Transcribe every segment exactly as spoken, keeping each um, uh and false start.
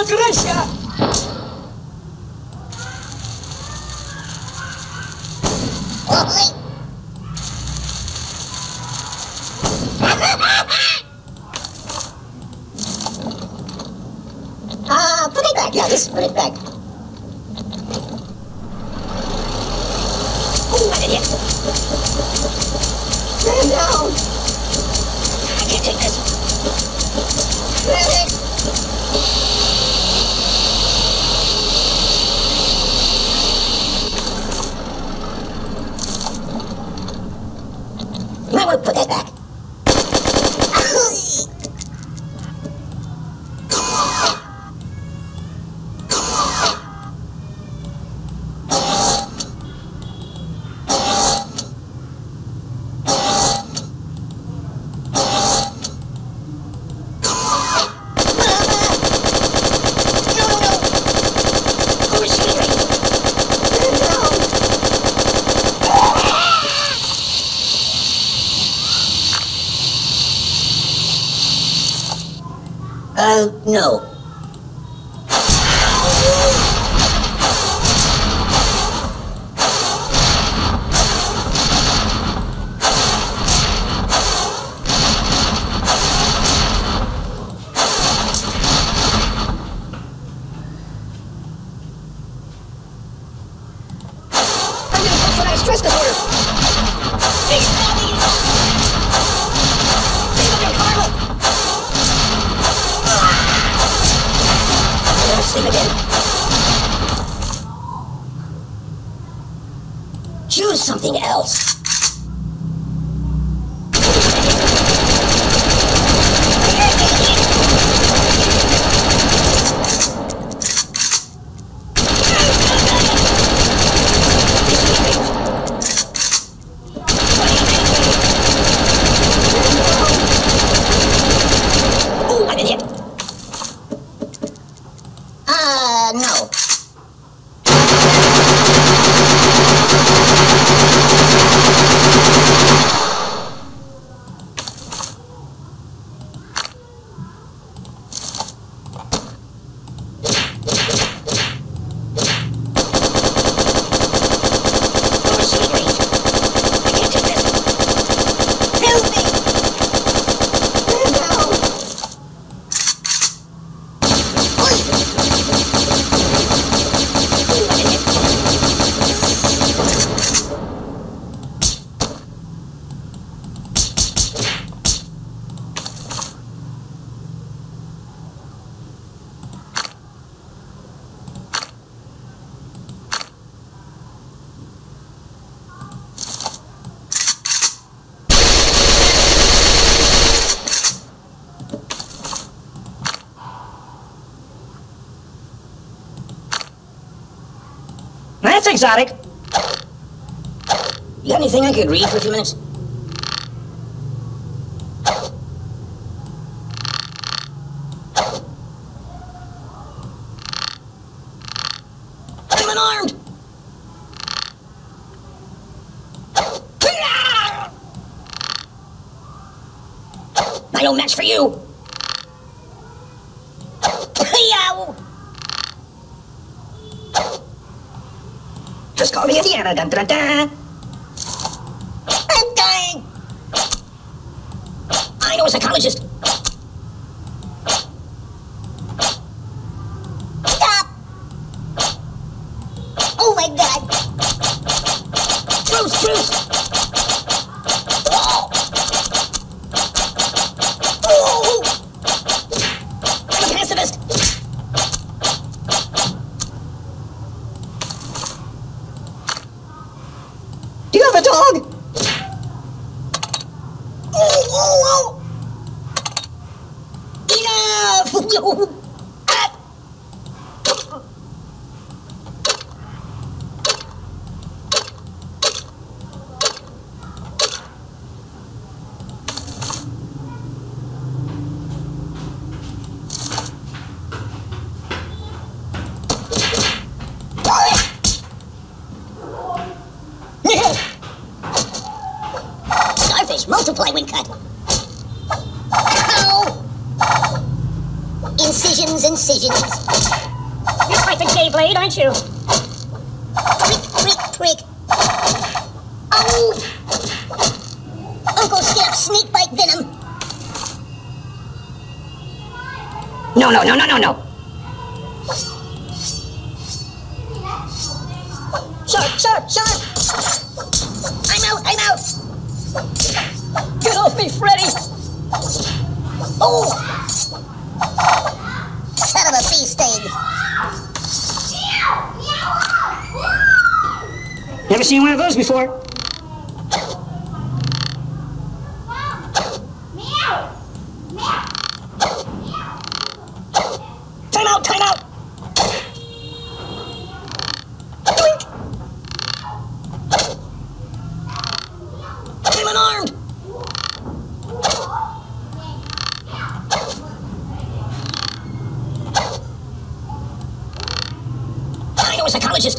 Russia! Ah, put it back. Yeah, just put it back. Oh, what an idiot. No, I can't take this. Really? Put that back. Uh, no. Choose something else. That's exotic. You got anything I could read for a few minutes? I'm unarmed! I don't match for you! Just call me Indiana, dun dun dun! I'm dying! I know a psychologist! Stop! Oh my god! Truce, truce! Oh. Oh. I'm a pacifist! A dog. Oh, oh, oh. Enough. Ah. Multiply when cut. Ow! Incisions incision. You're quite the J-blade, aren't you? Prick, prick, prick. Oh! Uncle Skip's snake bite venom. No, no, no, no, no, no. Sharp, sharp, sharp. I'm out, I'm out. Get off me, Freddy. Oh! Son of a bee sting. Never seen one of those before. Time out, time out. Psychologist.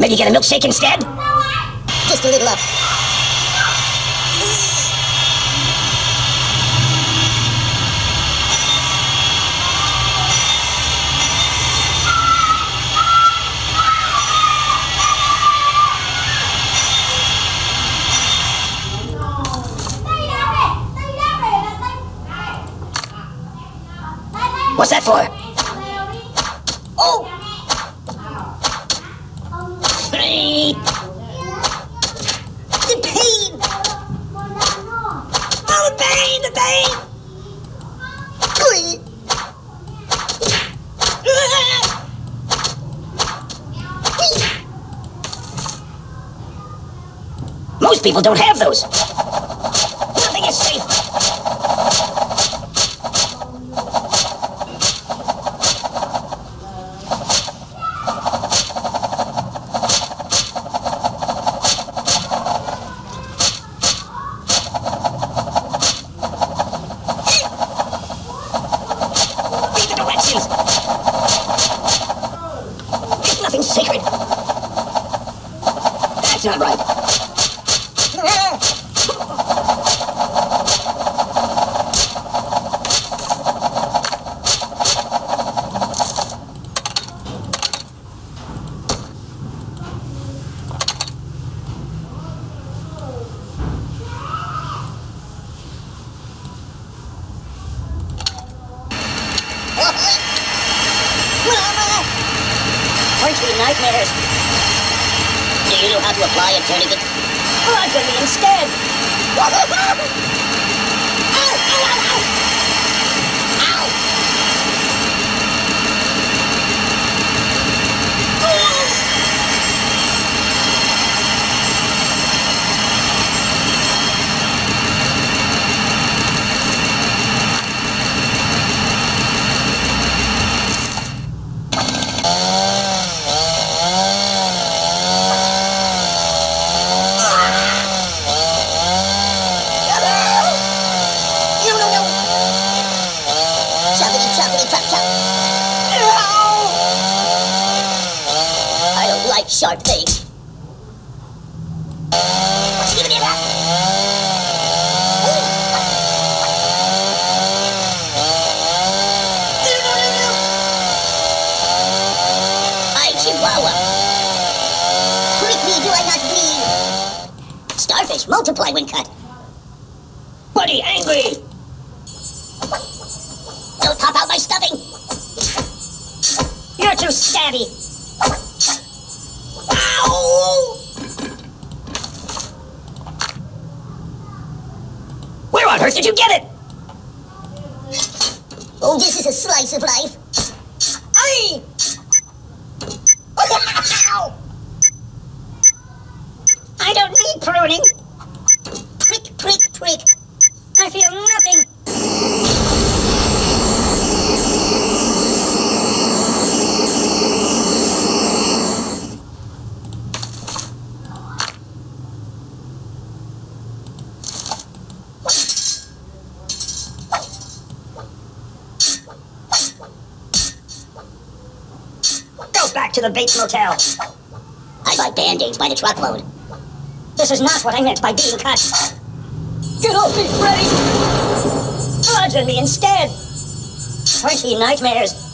Maybe get a milkshake instead? Just a little up. What's that for? Oh! Hey. The pain! Oh, the pain! The pain! Most people don't have those. Nothing is safe. There's nothing sacred. That's not right. Aren't we nightmares? Do you know how to apply a tourniquet? Well, I'm going to be instead. Ow, ow, ow, ow. Ow. Sharp things. Give me a rap. No, no, no, no. I, Chihuahua. Quickly, do I not bleed? Starfish multiply when cut. Buddy, angry. Don't pop out my stuffing. You're too savvy. Where on earth did you get it? Oh, this is a slice of life. Aye. I don't need pruning. Prick, prick, prick. I feel nothing. Back to the Bates Motel. I buy band-aids by the truckload. This is not what I meant by being cut. Get off me, Freddy! Bludgeon me instead! Twenty nightmares.